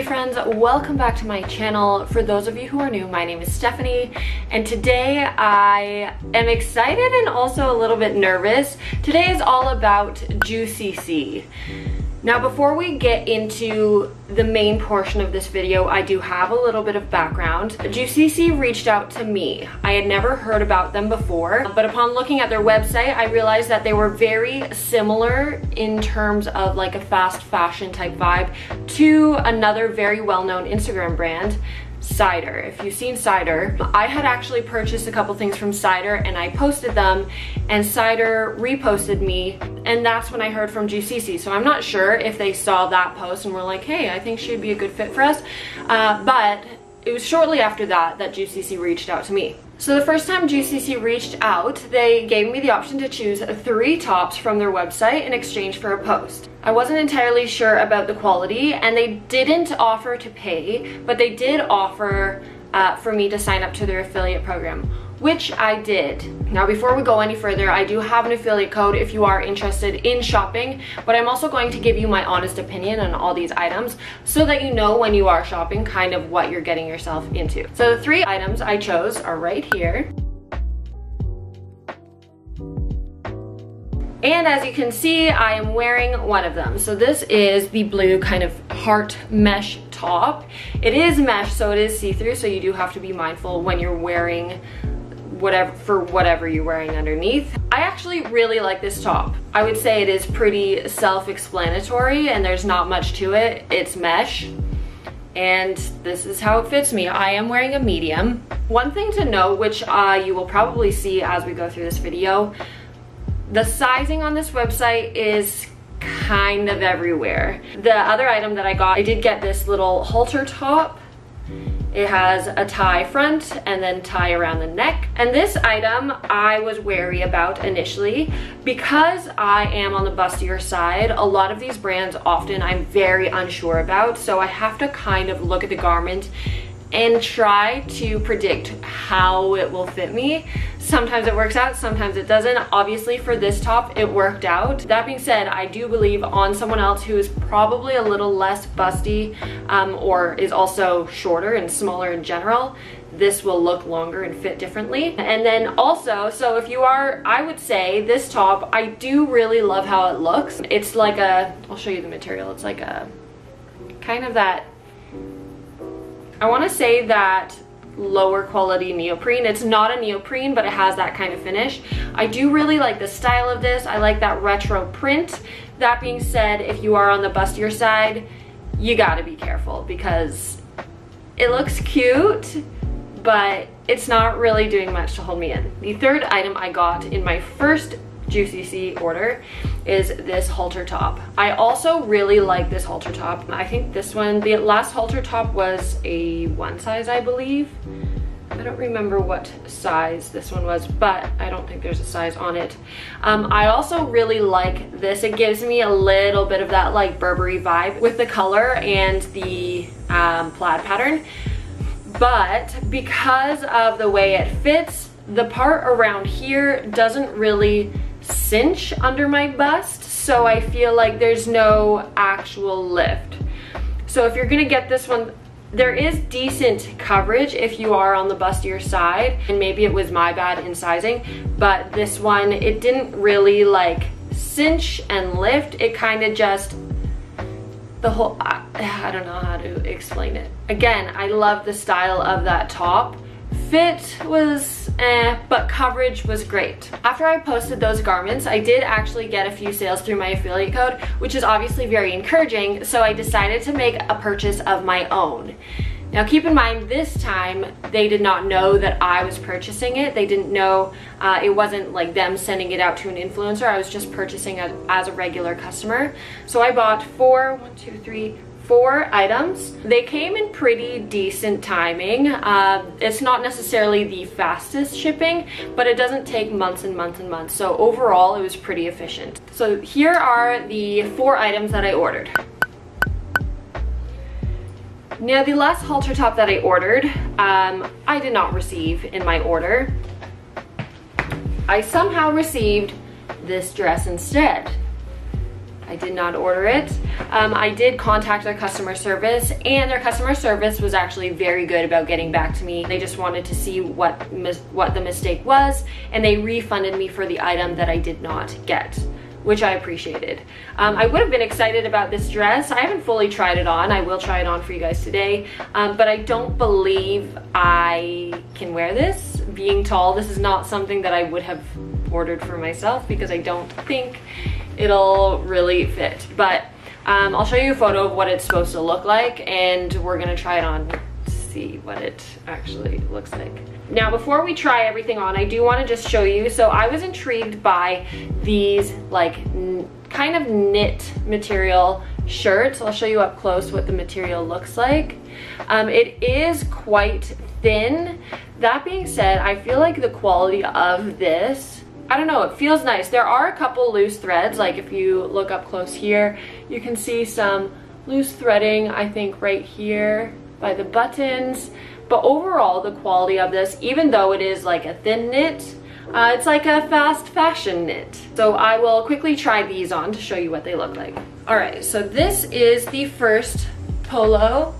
Hey friends, welcome back to my channel. For those of you who are new, my name is Stephanie, and today I am excited and also a little bit nervous. Today is all about Juicici. Now before we get into the main portion of this video, I do have a little bit of background. Juicici reached out to me. I had never heard about them before, but upon looking at their website, I realized that they were very similar in terms of like a fast fashion type vibe to another very well-known Instagram brand, Cider. If you've seen Cider, I had actually purchased a couple things from Cider and I posted them, and Cider reposted me, and that's when I heard from Juicici. So I'm not sure if they saw that post and were like, hey, I think she'd be a good fit for us, but it was shortly after that Juicici reached out to me. So the first time Juicici reached out, they gave me the option to choose 3 tops from their website in exchange for a post. I wasn't entirely sure about the quality, and they didn't offer to pay, but they did offer for me to sign up to their affiliate program, which I did. Now before we go any further, I do have an affiliate code if you are interested in shopping, but I'm also going to give you my honest opinion on all these items so that you know when you are shopping kind of what you're getting yourself into. So the 3 items I chose are right here. And as you can see, I am wearing one of them. So this is the blue kind of heart mesh top. It is mesh, so it is see-through, so you do have to be mindful when you're wearing whatever you're wearing underneath. I actually really like this top. I would say it is pretty self-explanatory and there's not much to it. It's mesh, and this is how it fits me. I am wearing a medium. One thing to note, which you will probably see as we go through this video, the sizing on this website is kind of everywhere. The other item that I got, I did get this little halter top. It has a tie front and then tie around the neck. And this item I was wary about initially because I am on the bustier side. A lot of these brands often I'm very unsure about, so I have to kind of look at the garment and try to predict how it will fit me. Sometimes it works out, sometimes it doesn't. Obviously for this top, it worked out. That being said, I do believe on someone else who is probably a little less busty or is also shorter and smaller in general, this will look longer and fit differently. And then also, so if you are, I would say this top, I do really love how it looks. It's like a, I'll show you the material. It's like a kind of that, I want to say that lower quality neoprene. It's not a neoprene, but it has that kind of finish. I do really like the style of this. I like that retro print. That being said, if you are on the bustier side, you gotta be careful because it looks cute, but it's not really doing much to hold me in. The 3rd item I got in my first Juicici order is this halter top. I also really like this halter top. I think this one, the last halter top was a 1 size, I believe. I don't remember what size this one was, but I don't think there's a size on it. I also really like this. It gives me a little bit of that like Burberry vibe with the color and the plaid pattern, but because of the way it fits, the part around here doesn't really cinch under my bust, so I feel like there's no actual lift. So if you're gonna get this one, there is decent coverage if you are on the bustier side, and maybe it was my bad in sizing, but this one, it didn't really like cinch and lift. It kind of just, the whole, I don't know how to explain it. Again, I love the style of that top. Fit was but coverage was great. After I posted those garments, I did actually get a few sales through my affiliate code, which is obviously very encouraging, so I decided to make a purchase of my own. Now keep in mind, this time they did not know that I was purchasing it. They didn't know, it wasn't like them sending it out to an influencer. I was just purchasing it as a regular customer. So I bought 4 items. They came in pretty decent timing. It's not necessarily the fastest shipping, but it doesn't take months and months and months. So overall, it was pretty efficient. So here are the 4 items that I ordered. Now the last halter top that I ordered, I did not receive in my order. I somehow received this dress instead. I did not order it. I did contact their customer service, and their customer service was actually very good about getting back to me. They just wanted to see what the mistake was, and they refunded me for the item that I did not get, which I appreciated. I would have been excited about this dress. I haven't fully tried it on. I will try it on for you guys today, but I don't believe I can wear this. Being tall, this is not something that I would have ordered for myself because I don't think it'll really fit. But I'll show you a photo of what it's supposed to look like, and we're gonna try it on to see what it actually looks like. Now, before we try everything on, I do want to just show you. So I was intrigued by these like kind of knit material shirts. I'll show you up close what the material looks like. It is quite thin. That being said, I feel like the quality of this, I don't know, it feels nice. There are a couple loose threads. Like if you look up close here, you can see some loose threading, I think right here by the buttons. But overall, the quality of this, even though it is like a thin knit, it's like a fast fashion knit. So I will quickly try these on to show you what they look like. All right, so this is the first polo.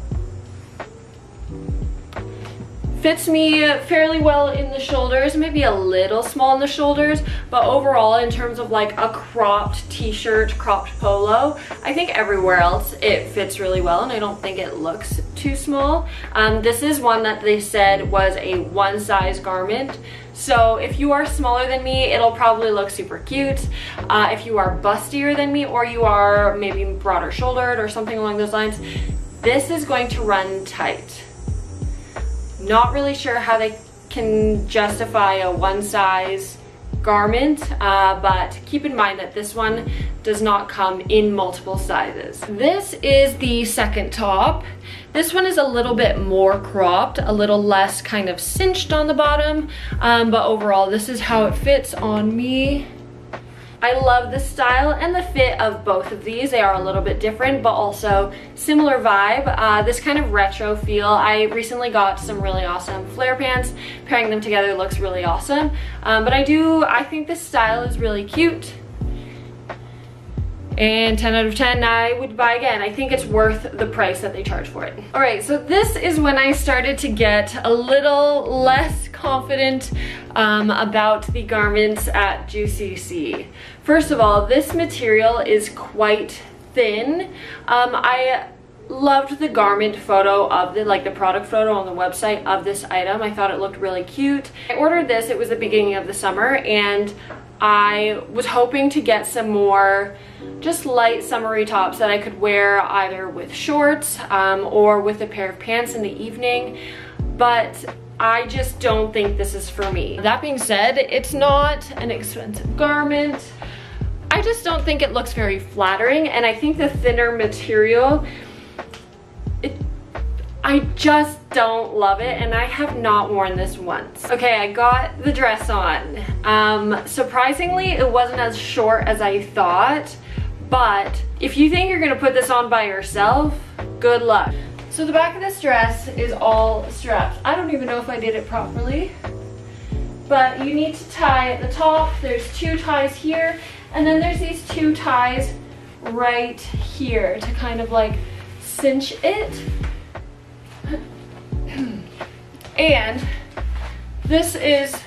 Fits me fairly well in the shoulders, maybe a little small in the shoulders, but overall in terms of like a cropped t-shirt, cropped polo, I think everywhere else it fits really well, and I don't think it looks too small. This is one that they said was a one size garment. So if you are smaller than me, it'll probably look super cute. If you are bustier than me, or you are maybe broader shouldered or something along those lines, this is going to run tight. Not really sure how they can justify a one size garment, but keep in mind that this one does not come in multiple sizes. This is the second top. This one is a little bit more cropped, a little less kind of cinched on the bottom, but overall this is how it fits on me. I love the style and the fit of both of these. They are a little bit different, but also similar vibe. This kind of retro feel. I recently got some really awesome flare pants. Pairing them together looks really awesome. But I think this style is really cute. And 10 out of 10, I would buy again. I think it's worth the price that they charge for it. All right, so this is when I started to get a little less confident about the garments at GCC. First of all, this material is quite thin. I loved the garment photo of the product photo on the website of this item. I thought it looked really cute. I ordered this, it was the beginning of the summer, and I was hoping to get some more just light summery tops that I could wear either with shorts or with a pair of pants in the evening, but I just don't think this is for me. That being said, it's not an expensive garment. I just don't think it looks very flattering, and I think the thinner material, I just don't love it, and I have not worn this once. Okay, I got the dress on. Surprisingly, it wasn't as short as I thought, but if you think you're gonna put this on by yourself, good luck. So the back of this dress is all straps. I don't even know if I did it properly, but you need to tie at the top. There's two ties here, and then there's these two ties right here to kind of like cinch it. And this is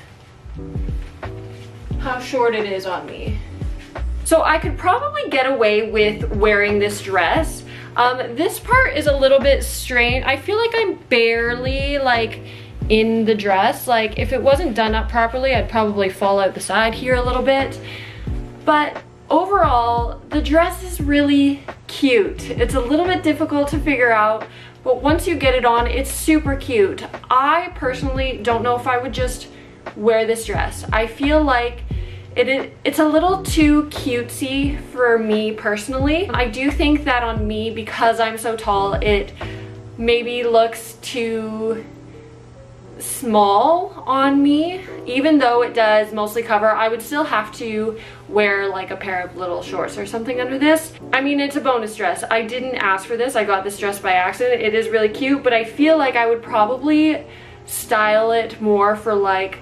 how short it is on me. So I could probably get away with wearing this dress. This part is a little bit strained. I feel like I'm barely like in the dress. Like if it wasn't done up properly, I'd probably fall out the side here a little bit. But overall, the dress is really cute. It's a little bit difficult to figure out, but once you get it on, it's super cute. I personally don't know if I would just wear this dress. I feel like it's a little too cutesy for me personally. I do think that on me, because I'm so tall, it maybe looks too small on me. Even though it does mostly cover, I would still have to wear like a pair of little shorts or something under this. I mean, it's a bonus dress. I didn't ask for this. I got this dress by accident. It is really cute, but I feel like I would probably style it more for like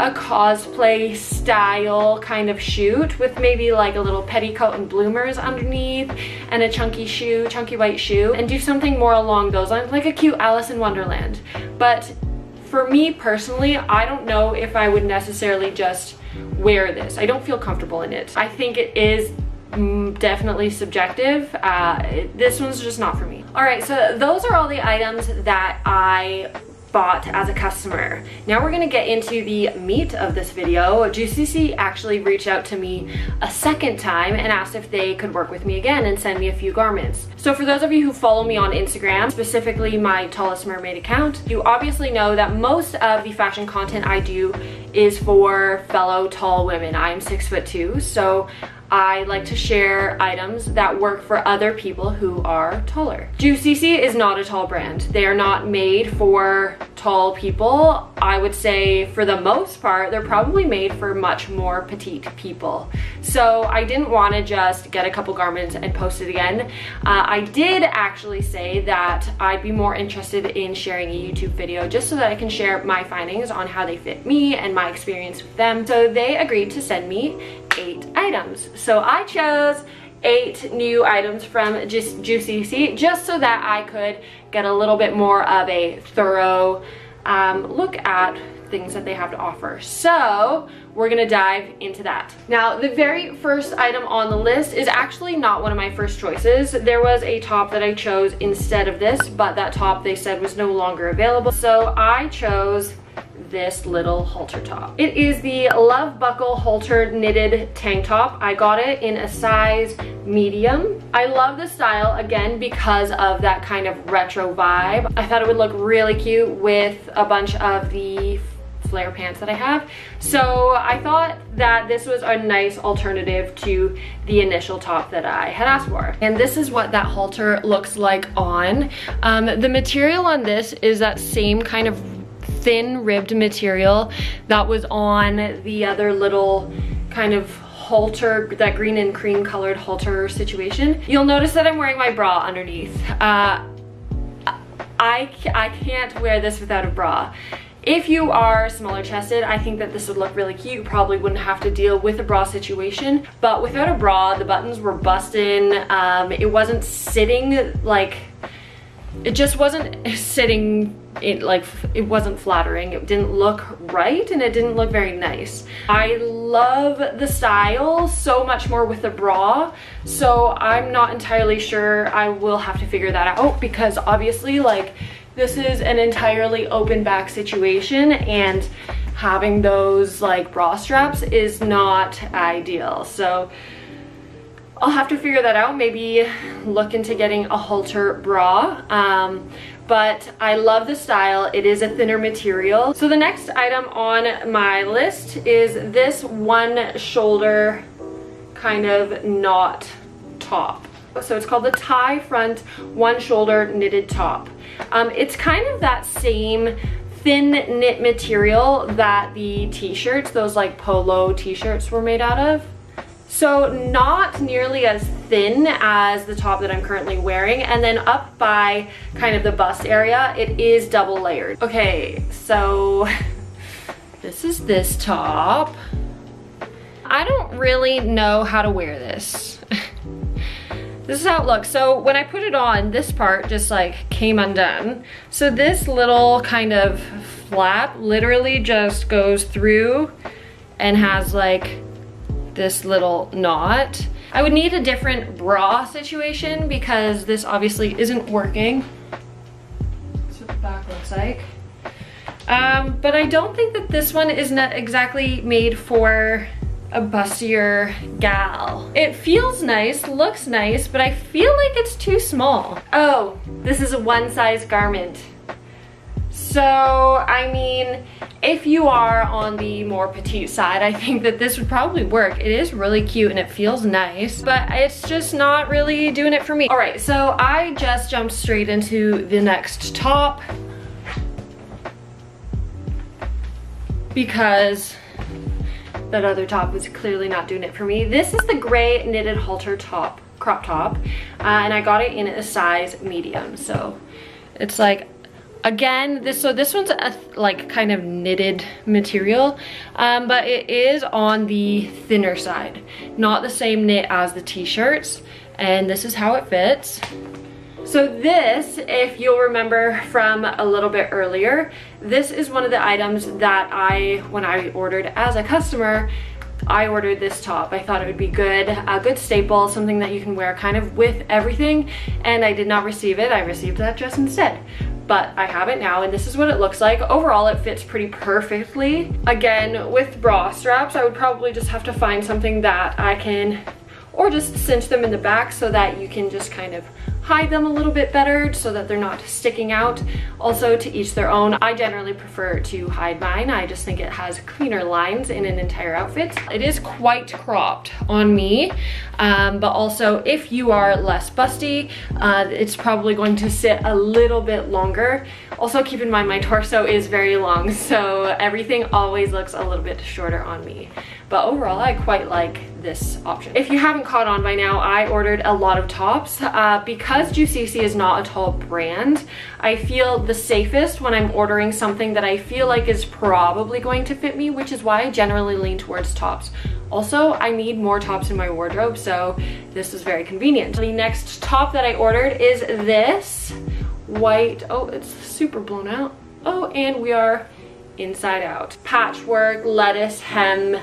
a cosplay style kind of shoot with maybe like a little petticoat and bloomers underneath and a chunky white shoe, and do something more along those lines, like a cute Alice in Wonderland. But for me personally, I don't know if I would necessarily just wear this. I don't feel comfortable in it. I think it is definitely subjective. This one's just not for me. All right, so those are all the items that I bought as a customer. Now we're gonna get into the meat of this video. Juicici actually reached out to me a second time and asked if they could work with me again and send me a few garments. So for those of you who follow me on Instagram, specifically my Tallest Mermaid account, you obviously know that most of the fashion content I do is for fellow tall women. I'm 6'2", so I like to share items that work for other people who are taller. Juicici is not a tall brand. They are not made for tall people. I would say for the most part, they're probably made for much more petite people. So I didn't want to just get a couple garments and post it again. I did actually say that I'd be more interested in sharing a YouTube video just so that I can share my findings on how they fit me and my experience with them. So they agreed to send me 8 items. So I chose 8 new items from Juicici just so that I could get a little bit more of a thorough look at things that they have to offer. So we're gonna dive into that. Now, the very first item on the list is actually not one of my first choices. There was a top that I chose instead of this, but that top they said was no longer available. So I chose this little halter top. It is the Love Buckle halter knitted tank top. I got it in a size medium. I love the style, again, because of that kind of retro vibe. I thought it would look really cute with a bunch of the flare pants that I have. So I thought that this was a nice alternative to the initial top that I had asked for. And this is what that halter looks like on. The material on this is that same kind of thin ribbed material that was on the other little kind of halter, that green and cream colored halter situation. You'll notice that I'm wearing my bra underneath. I can't wear this without a bra. If you are smaller chested, I think that this would look really cute. You probably wouldn't have to deal with a bra situation, but without a bra, the buttons were busting. It wasn't sitting, like, it just wasn't sitting. It wasn't flattering, it didn't look right, and it didn't look very nice. I love the style so much more with the bra, so I'm not entirely sure. I will have to figure that out because obviously, like, this is an entirely open back situation and having those like bra straps is not ideal. So I'll have to figure that out, maybe look into getting a halter bra. But I love the style. It is a thinner material. So the next item on my list is this one shoulder kind of knot top. So it's called the tie front one shoulder knitted top. It's kind of that same thin knit material that the t-shirts, those like polo t-shirts, were made out of. So not nearly as thin as the top that I'm currently wearing, and then up by kind of the bust area, it is double layered. Okay, so this is this top. I don't really know how to wear this. This is how it looks. So when I put it on, this part just like came undone. So this little kind of flap literally just goes through and has like this little knot. I would need a different bra situation because this obviously isn't working. That's what the back looks like. But I don't think that this one is not exactly made for a bustier gal. It feels nice, looks nice, but I feel like it's too small. Oh, this is a one size garment. So, I mean, if you are on the more petite side, I think that this would probably work. It is really cute and it feels nice, but it's just not really doing it for me. All right, so I just jumped straight into the next top because that other top was clearly not doing it for me. This is the gray knitted halter top, crop top, and I got it in a size medium. So it's like Again, this one's a like kind of knitted material, but it is on the thinner side, not the same knit as the t-shirts, and this is how it fits. So this, if you'll remember from a little bit earlier, this is one of the items that when I ordered as a customer, I ordered this top. I thought it would be good, a good staple, something that you can wear kind of with everything, and I did not receive it. I received that dress instead. But I have it now, and this is what it looks like. Overall, it fits pretty perfectly. Again, with bra straps, I would probably just have to find something that I can, or just cinch them in the back so that you can just kind of hide them a little bit better so that they're not sticking out. Also, to each their own. I generally prefer to hide mine. I just think it has cleaner lines in an entire outfit. It is quite cropped on me, but also if you are less busty, it's probably going to sit a little bit longer. Also, keep in mind my torso is very long, so everything always looks a little bit shorter on me. But overall, I quite like this option. If you haven't caught on by now, I ordered a lot of tops because Juicici is not a tall brand. I feel the safest when I'm ordering something that I feel like is probably going to fit me, which is why I generally lean towards tops. Also, I need more tops in my wardrobe, so this is very convenient. The next top that I ordered is this white, oh, it's super blown out. Oh, and we are inside out. Patchwork, lettuce, hem,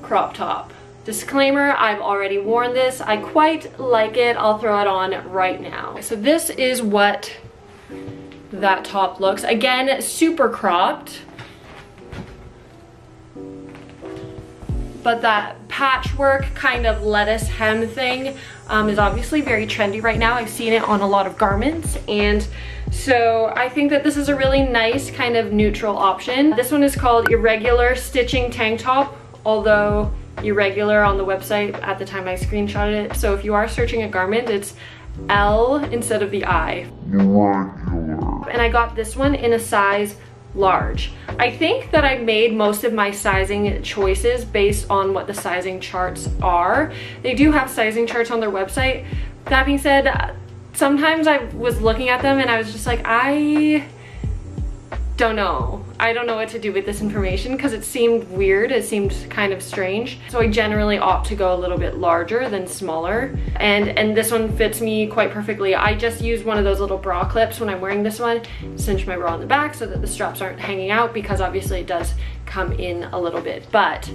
crop top. Disclaimer, I've already worn this. I quite like it. I'll throw it on right now. So this is what that top looks. Again, super cropped. But that patchwork kind of lettuce hem thing is obviously very trendy right now. I've seen it on a lot of garments, and so I think that this is a really nice kind of neutral option. This one is called Irregular Stitching Tank Top, although irregular on the website at the time I screenshotted it. So if you are searching a garment, it's L instead of the I. Irregular. And I got this one in a size large. I think that I made most of my sizing choices based on what the sizing charts are. They do have sizing charts on their website. That being said, sometimes I was looking at them and I was just like, I don't know what to do with this information, because it seemed weird, it seemed kind of strange. So I generally opt to go a little bit larger than smaller, and this one fits me quite perfectly. I just use one of those little bra clips when I'm wearing this one, cinch my bra in the back so that the straps aren't hanging out, because obviously it does come in a little bit. But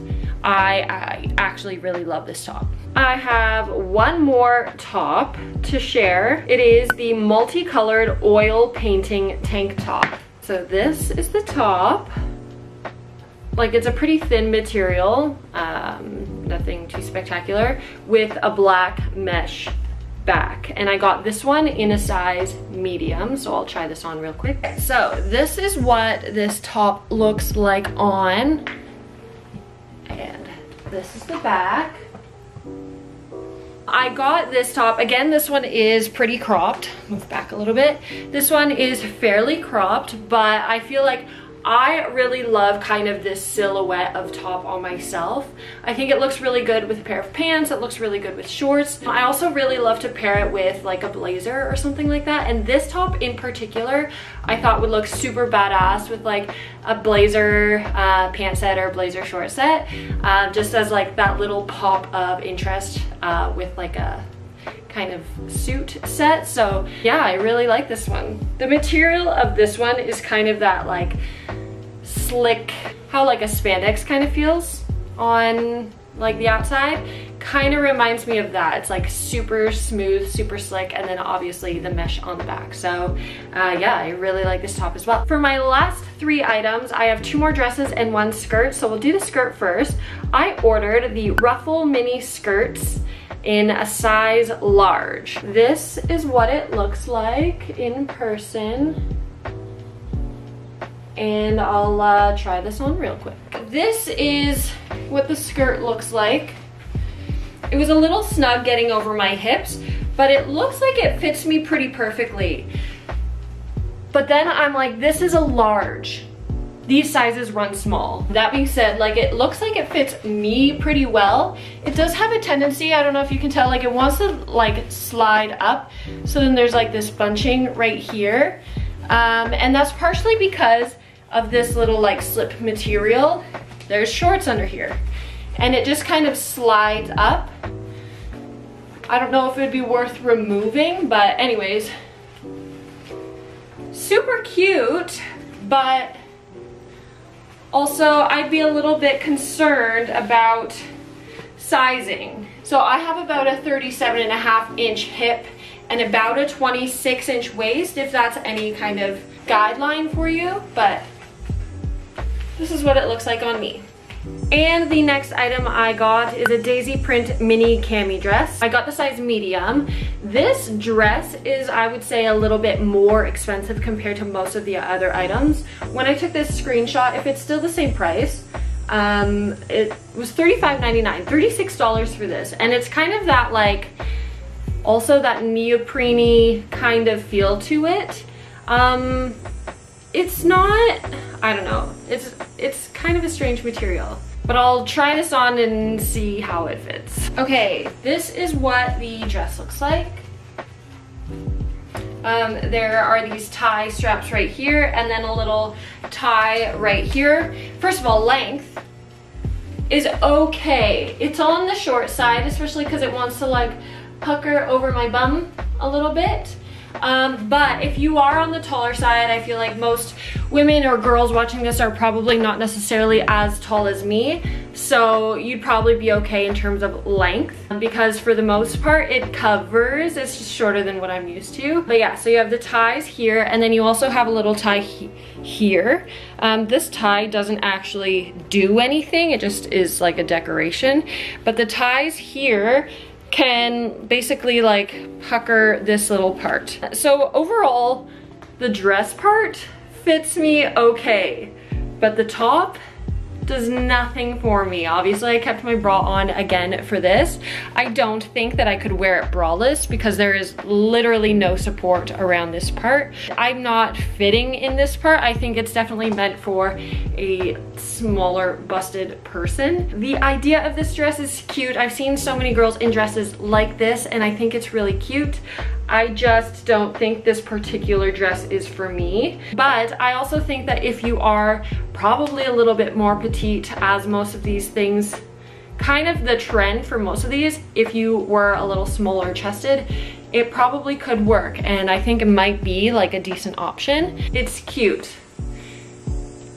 I actually really love this top. I have one more top to share. It is the multicolored oil painting tank top. So this is the top. Like, it's a pretty thin material, nothing too spectacular, with a black mesh back. And I got this one in a size medium, so I'll try this on real quick. So this is what this top looks like on. And this is the back. I got this top, again, this one is pretty cropped. Move back a little bit. This one is fairly cropped, but I feel like I really love kind of this silhouette of top on myself. I think it looks really good with a pair of pants. It looks really good with shorts. I also really love to pair it with like a blazer or something like that. And this top in particular, I thought would look super badass with like a blazer pant set or blazer short set, just as like that little pop of interest with like a kind of suit set. So yeah, I really like this one. The material of this one is kind of that like slick, how like a spandex kind of feels on like the outside. Kind of reminds me of that. It's like super smooth, super slick, and then obviously the mesh on the back. So yeah, I really like this top as well. For my last three items, I have two more dresses and one skirt. So we'll do the skirt first. I ordered the ruffle mini skirts in a size large. This is what it looks like in person. And I'll try this on real quick. This is what the skirt looks like. It was a little snug getting over my hips, but it looks like it fits me pretty perfectly. But then I'm like, this is a large. These sizes run small. That being said, like, it looks like it fits me pretty well. It does have a tendency, I don't know if you can tell, like it wants to like slide up. So then there's like this bunching right here. And that's partially because of this little like slip material. There's shorts under here and it just kind of slides up. I don't know if it'd be worth removing, but anyways, super cute, but also I'd be a little bit concerned about sizing. So I have about a 37.5-inch hip and about a 26-inch waist, if that's any kind of guideline for you, but this is what it looks like on me. And the next item I got is a daisy print mini cami dress. I got the size medium. This dress is, I would say, a little bit more expensive compared to most of the other items. When I took this screenshot, if it's still the same price, it was $35.99, $36 for this. And it's kind of that like, also that neoprene kind of feel to it. It's not, I don't know, it's kind of a strange material, but I'll try this on and see how it fits. Okay, this is what the dress looks like. There are these tie straps right here and then a little tie right here. First of all, length is okay. It's on the short side, especially because it wants to like pucker over my bum a little bit. But if you are on the taller side, I feel like most women or girls watching this are probably not necessarily as tall as me, so you'd probably be okay in terms of length, because for the most part it covers. It's just shorter than what I'm used to. But yeah, so you have the ties here and then you also have a little tie here. This tie doesn't actually do anything, it just is like a decoration, but the ties here can basically like pucker this little part. So overall, the dress part fits me okay, but the top does nothing for me. Obviously, I kept my bra on again for this. I don't think that I could wear it braless because there is literally no support around this part. I'm not fitting in this part. I think it's definitely meant for a smaller, busted person. The idea of this dress is cute. I've seen so many girls in dresses like this and I think it's really cute. I just don't think this particular dress is for me. But I also think that if you are probably a little bit more petite, as most of these things, kind of the trend for most of these, if you were a little smaller chested, it probably could work. And I think it might be like a decent option. It's cute.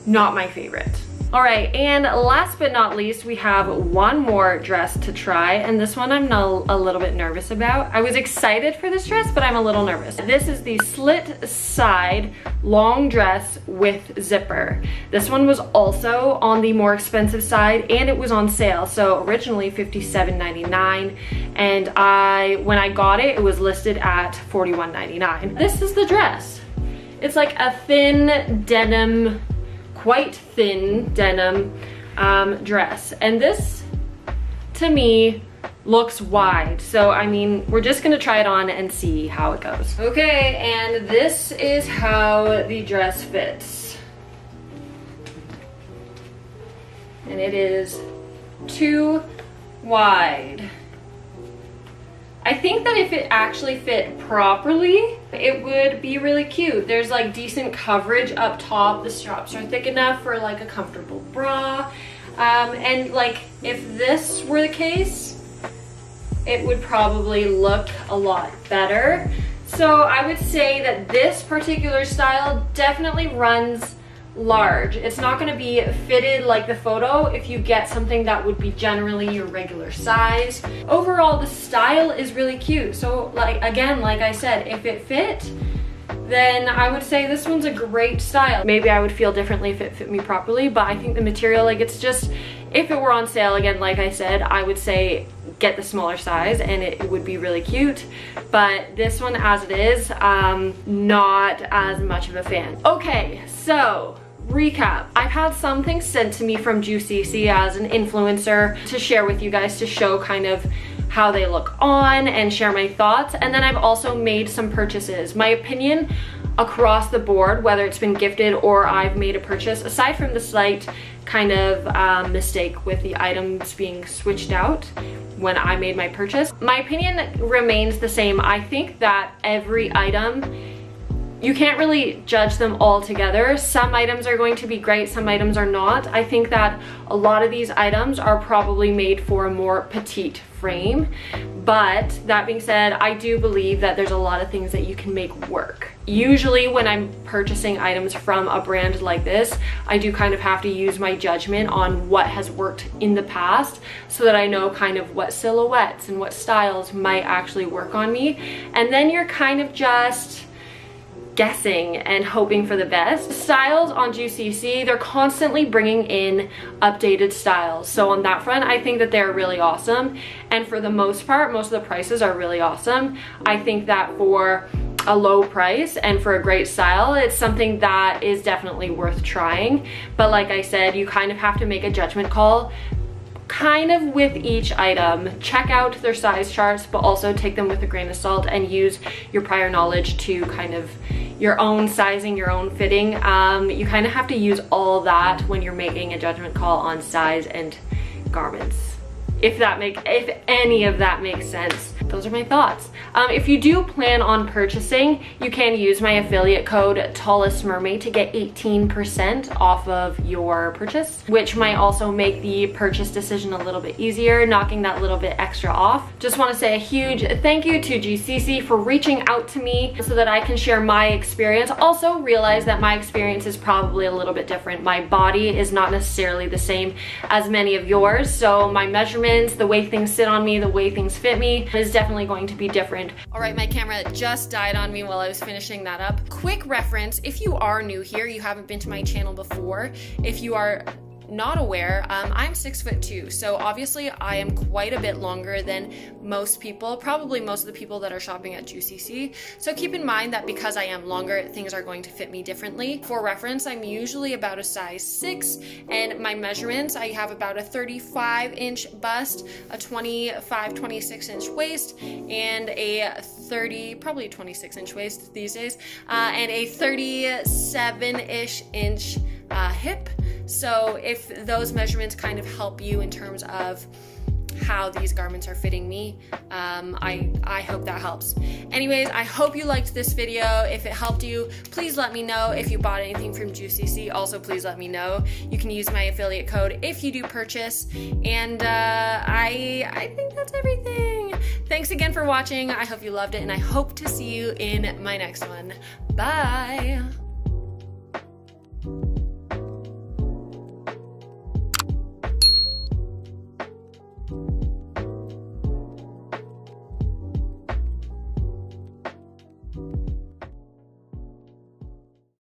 Not my favorite. All right, and last but not least, we have one more dress to try, and this one I'm a little bit nervous about. I was excited for this dress, but I'm a little nervous. This is the slit side long dress with zipper. This one was also on the more expensive side, and it was on sale, so originally $57.99, and when I got it, it was listed at $41.99. This is the dress. It's like a thin denim, quite thin denim dress, and this to me looks wide, so I mean we're just gonna try it on and see how it goes. Okay, and this is how the dress fits, and it is too wide. I think that if it actually fit properly, it would be really cute. There's like decent coverage up top. The straps are thick enough for like a comfortable bra. And like if this were the case, it would probably look a lot better. So I would say that this particular style definitely runs large. It's not going to be fitted like the photo if you get something that would be generally your regular size. Overall, the style is really cute. So like again, like I said, if it fit, then I would say this one's a great style. Maybe I would feel differently if it fit me properly, but I think the material, like it's just, if it were on sale again, like I said, I would say get the smaller size and it would be really cute. But this one as it is, not as much of a fan. Okay, so recap. I've had some things sent to me from Juicici as an influencer to share with you guys, to show kind of how they look on and share my thoughts. And then I've also made some purchases. My opinion across the board, whether it's been gifted or I've made a purchase, aside from the slight kind of mistake with the items being switched out when I made my purchase, my opinion remains the same. I think that every item you can't really judge them all together. Some items are going to be great, some items are not. I think that a lot of these items are probably made for a more petite frame, but that being said, I do believe that there's a lot of things that you can make work. Usually when I'm purchasing items from a brand like this, I do kind of have to use my judgment on what has worked in the past so that I know kind of what silhouettes and what styles might actually work on me. And then you're kind of just guessing and hoping for the best. Styles on GCC, they're constantly bringing in updated styles. So on that front, I think that they're really awesome. And for the most part, most of the prices are really awesome. I think that for a low price and for a great style, it's something that is definitely worth trying. But like I said, you kind of have to make a judgment call kind of with each item. Check out their size charts, but also take them with a grain of salt and use your prior knowledge to kind of your own sizing, your own fitting. You kind of have to use all that when you're making a judgment call on size and garments. If any of that makes sense. Those are my thoughts. If you do plan on purchasing, you can use my affiliate code TallestMermaid to get 18% off of your purchase, which might also make the purchase decision a little bit easier, knocking that little bit extra off. Just want to say a huge thank you to GCC for reaching out to me so that I can share my experience. Also realize that my experience is probably a little bit different. My body is not necessarily the same as many of yours, so my measurements, the way things sit on me, the way things fit me is definitely going to be different. All right, my camera just died on me while I was finishing that up. Quick reference, if you are new here, you haven't been to my channel before, if you are not aware, I'm 6'2", so obviously I am quite a bit longer than most people, probably most of the people that are shopping at Juicici. So keep in mind that because I am longer, things are going to fit me differently. For reference, I'm usually about a size 6, and my measurements, I have about a 35-inch bust, a 26-inch waist, and a probably 26-inch waist these days, and a 37-ish inch hip. So if those measurements kind of help you in terms of how these garments are fitting me, I hope that helps. Anyways, I hope you liked this video. If it helped you, please let me know. If you bought anything from Juicici, also please let me know. You can use my affiliate code if you do purchase. And I think that's everything. Thanks again for watching. I hope you loved it, and I hope to see you in my next one. Bye.